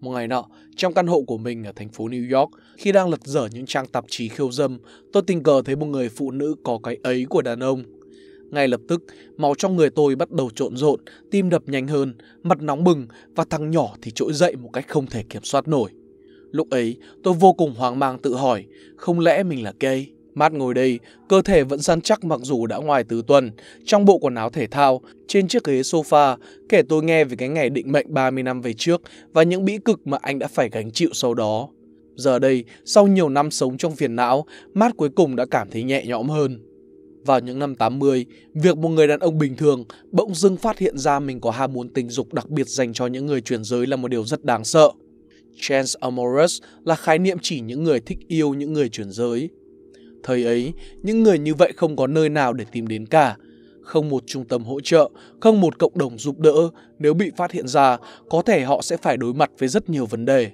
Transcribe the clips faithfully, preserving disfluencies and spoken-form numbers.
Một ngày nọ, trong căn hộ của mình ở thành phố New York, khi đang lật dở những trang tạp chí khiêu dâm, tôi tình cờ thấy một người phụ nữ có cái ấy của đàn ông. Ngay lập tức, máu trong người tôi bắt đầu trộn rộn, tim đập nhanh hơn, mặt nóng bừng và thằng nhỏ thì trỗi dậy một cách không thể kiểm soát nổi. Lúc ấy, tôi vô cùng hoang mang tự hỏi, không lẽ mình là gay? Matt ngồi đây, cơ thể vẫn săn chắc mặc dù đã ngoài tứ tuần, trong bộ quần áo thể thao, trên chiếc ghế sofa, kể tôi nghe về cái ngày định mệnh ba mươi năm về trước và những bĩ cực mà anh đã phải gánh chịu sau đó. Giờ đây, sau nhiều năm sống trong phiền não, Matt cuối cùng đã cảm thấy nhẹ nhõm hơn. Vào những năm tám mươi, việc một người đàn ông bình thường bỗng dưng phát hiện ra mình có ham muốn tình dục đặc biệt dành cho những người chuyển giới là một điều rất đáng sợ. Transamorous là khái niệm chỉ những người thích yêu những người chuyển giới. Thời ấy, những người như vậy không có nơi nào để tìm đến cả. Không một trung tâm hỗ trợ, không một cộng đồng giúp đỡ. Nếu bị phát hiện ra, có thể họ sẽ phải đối mặt với rất nhiều vấn đề.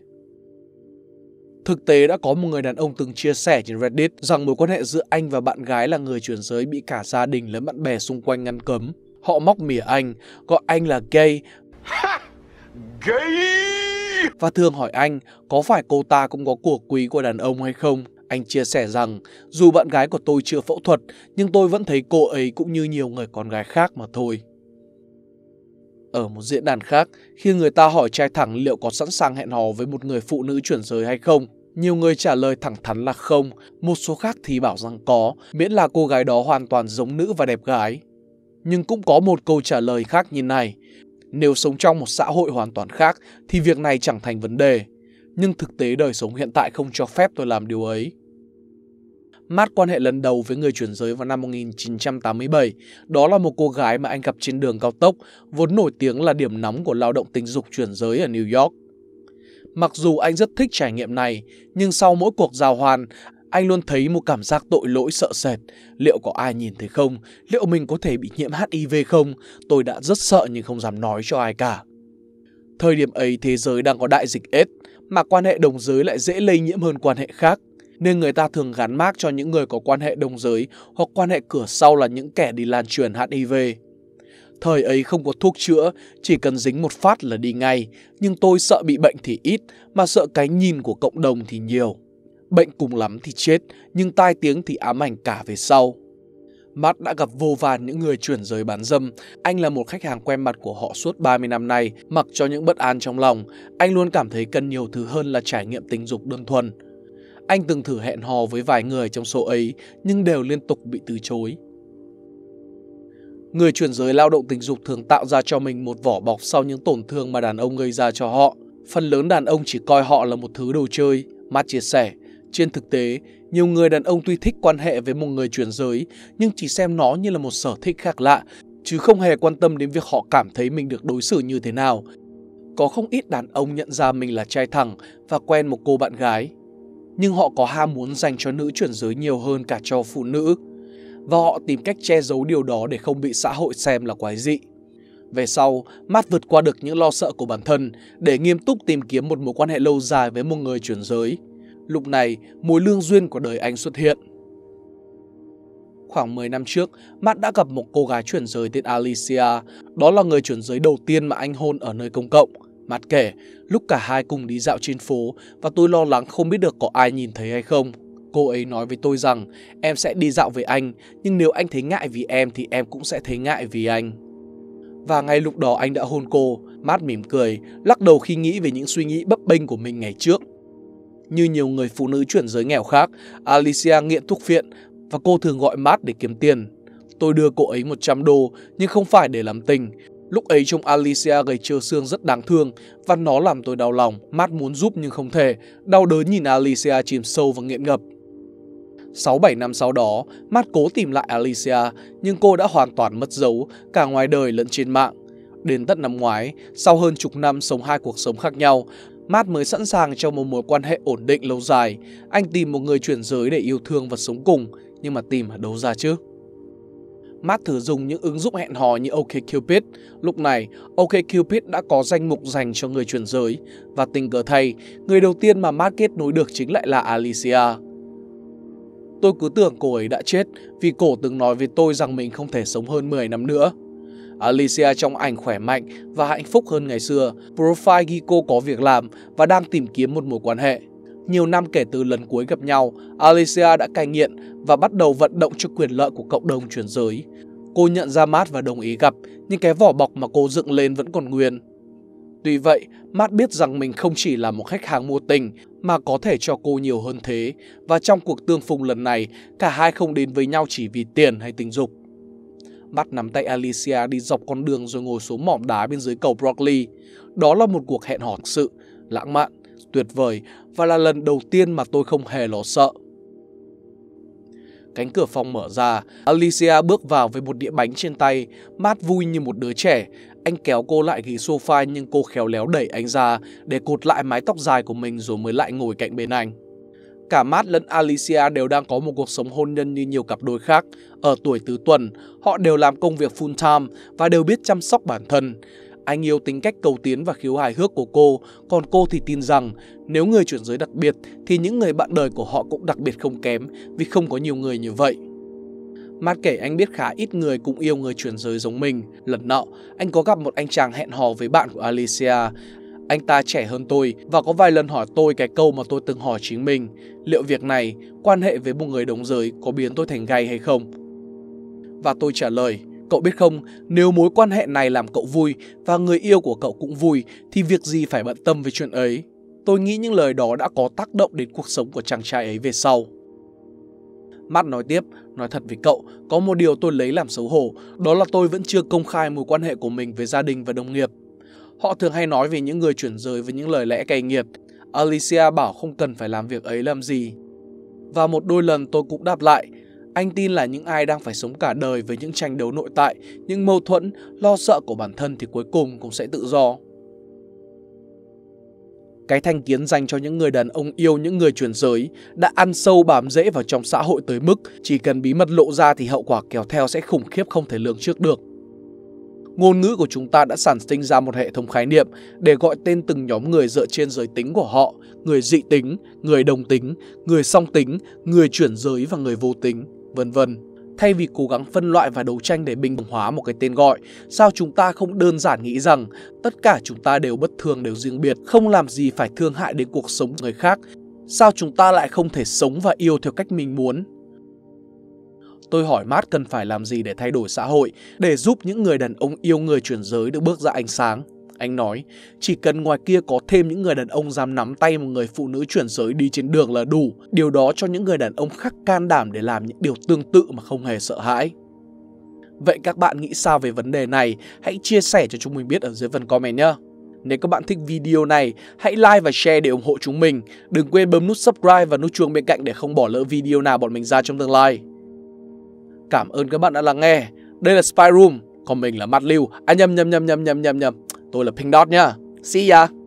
Thực tế đã có một người đàn ông từng chia sẻ trên Reddit rằng mối quan hệ giữa anh và bạn gái là người chuyển giới bị cả gia đình lẫn bạn bè xung quanh ngăn cấm. Họ móc mỉa anh, gọi anh là gay. Và thường hỏi anh, có phải cô ta cũng có của quý của đàn ông hay không? Anh chia sẻ rằng, dù bạn gái của tôi chưa phẫu thuật, nhưng tôi vẫn thấy cô ấy cũng như nhiều người con gái khác mà thôi. Ở một diễn đàn khác, khi người ta hỏi trai thẳng liệu có sẵn sàng hẹn hò với một người phụ nữ chuyển giới hay không, nhiều người trả lời thẳng thắn là không, một số khác thì bảo rằng có, miễn là cô gái đó hoàn toàn giống nữ và đẹp gái. Nhưng cũng có một câu trả lời khác như này, nếu sống trong một xã hội hoàn toàn khác thì việc này chẳng thành vấn đề, nhưng thực tế đời sống hiện tại không cho phép tôi làm điều ấy. Matt quan hệ lần đầu với người chuyển giới vào năm một nghìn chín trăm tám mươi bảy, đó là một cô gái mà anh gặp trên đường cao tốc, vốn nổi tiếng là điểm nóng của lao động tình dục chuyển giới ở New York. Mặc dù anh rất thích trải nghiệm này, nhưng sau mỗi cuộc giao hoan, anh luôn thấy một cảm giác tội lỗi sợ sệt. Liệu có ai nhìn thấy không? Liệu mình có thể bị nhiễm H I V không? Tôi đã rất sợ nhưng không dám nói cho ai cả. Thời điểm ấy thế giới đang có đại dịch AIDS, mà quan hệ đồng giới lại dễ lây nhiễm hơn quan hệ khác. Nên người ta thường gắn mác cho những người có quan hệ đồng giới hoặc quan hệ cửa sau là những kẻ đi lan truyền H I V. Thời ấy không có thuốc chữa, chỉ cần dính một phát là đi ngay. Nhưng tôi sợ bị bệnh thì ít, mà sợ cái nhìn của cộng đồng thì nhiều. Bệnh cùng lắm thì chết, nhưng tai tiếng thì ám ảnh cả về sau. Matt đã gặp vô vàn những người chuyển giới bán dâm. Anh là một khách hàng quen mặt của họ suốt ba mươi năm nay. Mặc cho những bất an trong lòng, anh luôn cảm thấy cần nhiều thứ hơn là trải nghiệm tình dục đơn thuần. Anh từng thử hẹn hò với vài người trong số ấy, nhưng đều liên tục bị từ chối. Người chuyển giới lao động tình dục thường tạo ra cho mình một vỏ bọc sau những tổn thương mà đàn ông gây ra cho họ. Phần lớn đàn ông chỉ coi họ là một thứ đồ chơi, Matt chia sẻ. Trên thực tế, nhiều người đàn ông tuy thích quan hệ với một người chuyển giới, nhưng chỉ xem nó như là một sở thích khác lạ, chứ không hề quan tâm đến việc họ cảm thấy mình được đối xử như thế nào. Có không ít đàn ông nhận ra mình là trai thẳng và quen một cô bạn gái. Nhưng họ có ham muốn dành cho nữ chuyển giới nhiều hơn cả cho phụ nữ. Và họ tìm cách che giấu điều đó để không bị xã hội xem là quái dị. Về sau, Matt vượt qua được những lo sợ của bản thân để nghiêm túc tìm kiếm một mối quan hệ lâu dài với một người chuyển giới. Lúc này, mối lương duyên của đời anh xuất hiện. Khoảng mười năm trước, Matt đã gặp một cô gái chuyển giới tên Alicia. Đó là người chuyển giới đầu tiên mà anh hôn ở nơi công cộng. Matt kể, lúc cả hai cùng đi dạo trên phố và tôi lo lắng không biết được có ai nhìn thấy hay không. Cô ấy nói với tôi rằng, em sẽ đi dạo với anh, nhưng nếu anh thấy ngại vì em thì em cũng sẽ thấy ngại vì anh. Và ngay lúc đó anh đã hôn cô. Matt mỉm cười, lắc đầu khi nghĩ về những suy nghĩ bấp bênh của mình ngày trước. Như nhiều người phụ nữ chuyển giới nghèo khác, Alicia nghiện thuốc phiện và cô thường gọi Matt để kiếm tiền. Tôi đưa cô ấy một trăm đô, nhưng không phải để làm tình. Lúc ấy trông Alicia gầy trơ xương rất đáng thương và nó làm tôi đau lòng. Matt muốn giúp nhưng không thể, đau đớn nhìn Alicia chìm sâu và nghiện ngập. sáu bảy năm sau đó, Matt cố tìm lại Alicia nhưng cô đã hoàn toàn mất dấu, cả ngoài đời lẫn trên mạng. Đến tận năm ngoái, sau hơn chục năm sống hai cuộc sống khác nhau, Matt mới sẵn sàng cho một mối quan hệ ổn định lâu dài. Anh tìm một người chuyển giới để yêu thương và sống cùng, nhưng mà tìm ở đâu ra chứ? Matt thử dùng những ứng dụng hẹn hò như OK Cupid. Lúc này, OK Cupid đã có danh mục dành cho người chuyển giới. Và tình cờ thay, người đầu tiên mà Matt kết nối được chính lại là Alicia. Tôi cứ tưởng cô ấy đã chết vì cổ từng nói với tôi rằng mình không thể sống hơn mười năm nữa. Alicia trong ảnh khỏe mạnh và hạnh phúc hơn ngày xưa. Profile ghi cô có việc làm và đang tìm kiếm một mối quan hệ. Nhiều năm kể từ lần cuối gặp nhau, Alicia đã cai nghiện và bắt đầu vận động cho quyền lợi của cộng đồng chuyển giới. Cô nhận ra Matt và đồng ý gặp, nhưng cái vỏ bọc mà cô dựng lên vẫn còn nguyên. Tuy vậy, Matt biết rằng mình không chỉ là một khách hàng mua tình mà có thể cho cô nhiều hơn thế, và trong cuộc tương phùng lần này, cả hai không đến với nhau chỉ vì tiền hay tình dục. Matt nắm tay Alicia đi dọc con đường rồi ngồi xuống mỏm đá bên dưới cầu Broccoli. Đó là một cuộc hẹn hò thực sự, lãng mạn, tuyệt vời và là lần đầu tiên mà tôi không hề lo sợ. Cánh cửa phòng mở ra, Alicia bước vào với một đĩa bánh trên tay. Matt vui như một đứa trẻ. Anh kéo cô lại ghế sofa nhưng cô khéo léo đẩy anh ra để cột lại mái tóc dài của mình rồi mới lại ngồi cạnh bên anh. Cả Matt lẫn Alicia đều đang có một cuộc sống hôn nhân như nhiều cặp đôi khác. Ở tuổi tứ tuần, họ đều làm công việc full time và đều biết chăm sóc bản thân. Anh yêu tính cách cầu tiến và khiếu hài hước của cô, còn cô thì tin rằng nếu người chuyển giới đặc biệt thì những người bạn đời của họ cũng đặc biệt không kém vì không có nhiều người như vậy. Matt kể anh biết khá ít người cũng yêu người chuyển giới giống mình. Lần nọ, anh có gặp một anh chàng hẹn hò với bạn của Alicia. Anh ta trẻ hơn tôi và có vài lần hỏi tôi cái câu mà tôi từng hỏi chính mình: liệu việc này, quan hệ với một người đồng giới, có biến tôi thành gay hay không? Và tôi trả lời: cậu biết không, nếu mối quan hệ này làm cậu vui và người yêu của cậu cũng vui thì việc gì phải bận tâm về chuyện ấy. Tôi nghĩ những lời đó đã có tác động đến cuộc sống của chàng trai ấy về sau. Matt nói tiếp: nói thật với cậu, có một điều tôi lấy làm xấu hổ, đó là tôi vẫn chưa công khai mối quan hệ của mình với gia đình và đồng nghiệp. Họ thường hay nói về những người chuyển giới với những lời lẽ cay nghiệt. Alicia bảo không cần phải làm việc ấy làm gì. Và một đôi lần tôi cũng đáp lại. Anh tin là những ai đang phải sống cả đời với những tranh đấu nội tại, những mâu thuẫn, lo sợ của bản thân thì cuối cùng cũng sẽ tự do. Cái thành kiến dành cho những người đàn ông yêu những người chuyển giới đã ăn sâu bám rễ vào trong xã hội tới mức chỉ cần bí mật lộ ra thì hậu quả kéo theo sẽ khủng khiếp không thể lường trước được. Ngôn ngữ của chúng ta đã sản sinh ra một hệ thống khái niệm để gọi tên từng nhóm người dựa trên giới tính của họ: người dị tính, người đồng tính, người song tính, người chuyển giới và người vô tính, vân vân. Thay vì cố gắng phân loại và đấu tranh để bình đẳng hóa một cái tên gọi, sao chúng ta không đơn giản nghĩ rằng tất cả chúng ta đều bất thường, đều riêng biệt, không làm gì phải thương hại đến cuộc sống người khác? Sao chúng ta lại không thể sống và yêu theo cách mình muốn? Tôi hỏi Matt cần phải làm gì để thay đổi xã hội, để giúp những người đàn ông yêu người chuyển giới được bước ra ánh sáng. Anh nói, chỉ cần ngoài kia có thêm những người đàn ông dám nắm tay một người phụ nữ chuyển giới đi trên đường là đủ. Điều đó cho những người đàn ông khác can đảm để làm những điều tương tự mà không hề sợ hãi. Vậy các bạn nghĩ sao về vấn đề này? Hãy chia sẻ cho chúng mình biết ở dưới phần comment nhé. Nếu các bạn thích video này, hãy like và share để ủng hộ chúng mình. Đừng quên bấm nút subscribe và nút chuông bên cạnh để không bỏ lỡ video nào bọn mình ra trong tương lai. Cảm ơn các bạn đã lắng nghe. Đây là Spiderum, còn mình là Matt Lưu. À nhầm nhầm nhầm nhầm nhầm nhầm nhầm. Tôi là PinkDot nha. See ya.